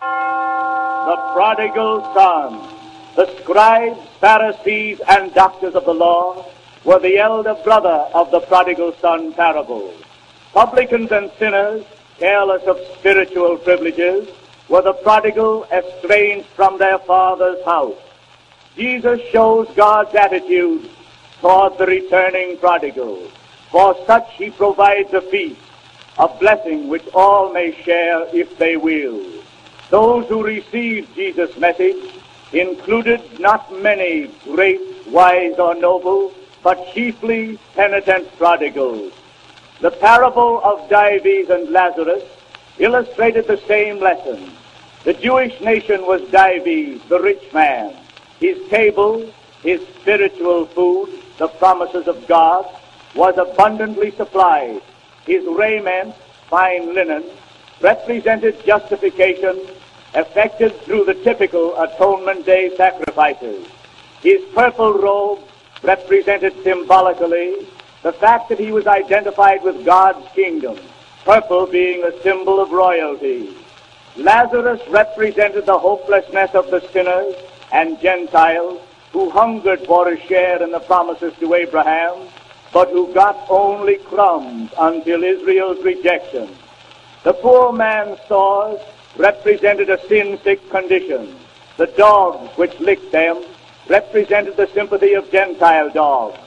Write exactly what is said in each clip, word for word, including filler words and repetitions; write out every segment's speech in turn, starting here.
The prodigal son. The scribes, Pharisees, and doctors of the law were the elder brother of the prodigal son parable. Publicans and sinners, careless of spiritual privileges, were the prodigal estranged from their father's house. Jesus shows God's attitude toward the returning prodigal. For such he provides a feast, a blessing which all may share if they will. Those who received Jesus' message included not many great, wise, or noble, but chiefly penitent prodigals. The parable of Dives and Lazarus illustrated the same lesson. The Jewish nation was Dives, the rich man. His table, his spiritual food, the promises of God, was abundantly supplied. His raiment, fine linen, represented justification effected through the typical Atonement Day sacrifices. His purple robe represented symbolically the fact that he was identified with God's kingdom, purple being a symbol of royalty. Lazarus represented the hopelessness of the sinners and Gentiles who hungered for a share in the promises to Abraham, but who got only crumbs until Israel's rejection. The poor man's sores represented a sin-sick condition. The dogs which licked them represented the sympathy of Gentile dogs.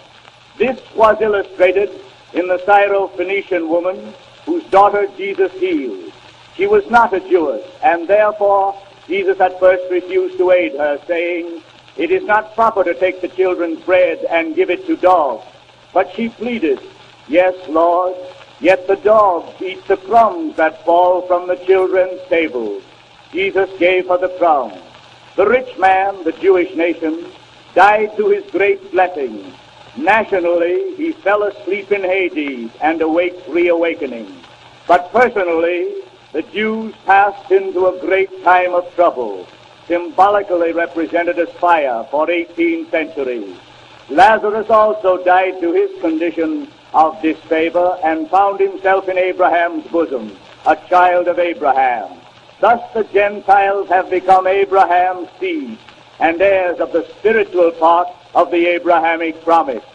This was illustrated in the Syrophoenician woman whose daughter Jesus healed. She was not a Jewess, and therefore Jesus at first refused to aid her, saying, "It is not proper to take the children's bread and give it to dogs." But she pleaded, "Yes, Lord, yet the dogs eat the crumbs that fall from the children's tables." Jesus gave her the crumbs. The rich man, the Jewish nation, died to his great blessing. Nationally, he fell asleep in Hades and awaked reawakening. But personally, the Jews passed into a great time of trouble, symbolically represented as fire for eighteen centuries. Lazarus also died to his condition of disfavor and found himself in Abraham's bosom, a child of Abraham. Thus the Gentiles have become Abraham's seed and heirs of the spiritual part of the Abrahamic promise.